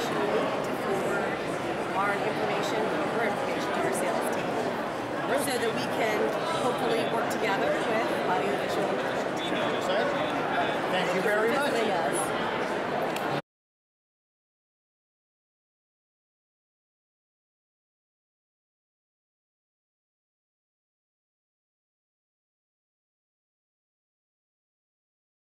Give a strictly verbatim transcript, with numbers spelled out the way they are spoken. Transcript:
information you need to forward our information over information to our sales team so that we can hopefully work together with audiovisual. Thank you very much.